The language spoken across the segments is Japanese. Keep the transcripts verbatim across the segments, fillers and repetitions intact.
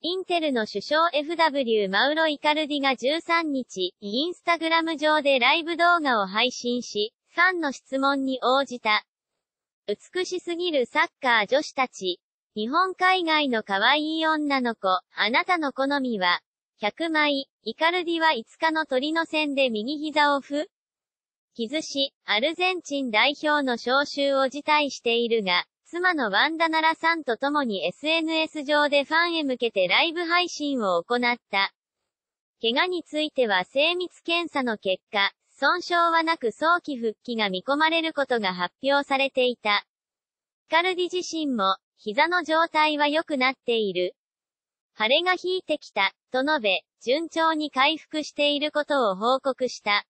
インテルの主将 エフダブリュー マウロ・イカルディがじゅうさんにち、インスタグラム上でライブ動画を配信し、ファンの質問に応じた。美しすぎるサッカー女子たち。日本海外の可愛い女の子、あなたの好みは、ひゃくまい、イカルディはいつかのトリノ戦で右膝を負傷し、アルゼンチン代表の招集を辞退しているが、妻のワンダナラさんと共に エスエヌエス 上でファンへ向けてライブ配信を行った。怪我については精密検査の結果、損傷はなく早期復帰が見込まれることが発表されていた。イカルディ自身も、膝の状態は良くなっている。腫れが引いてきた、と述べ、順調に回復していることを報告した。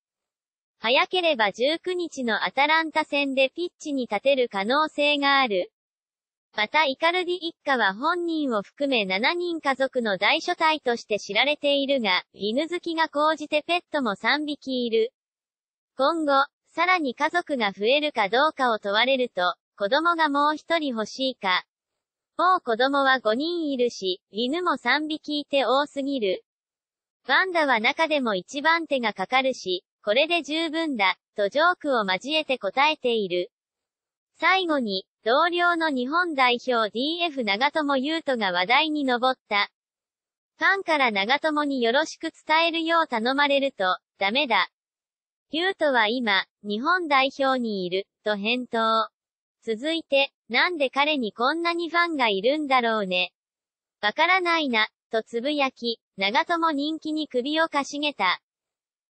早ければじゅうくにちのアタランタ戦でピッチに立てる可能性がある。またイカルディ一家は本人を含めしちにん家族の大所帯として知られているが、犬好きが高じてペットもさんびきいる。今後、さらに家族が増えるかどうかを問われると、子供がもう一人欲しいか。もう子供はごにんいるし、犬もさんびきいて多すぎる。ワンダは中でも一番手がかかるし、これで十分だ、とジョークを交えて答えている。最後に、同僚の日本代表 ディーエフ 長友佑都が話題に上った。ファンから長友によろしく伝えるよう頼まれると、ダメだ。佑都は今、日本代表にいる、と返答。続いて、なんで彼にこんなにファンがいるんだろうね。わからないな、とつぶやき、長友人気に首をかしげた。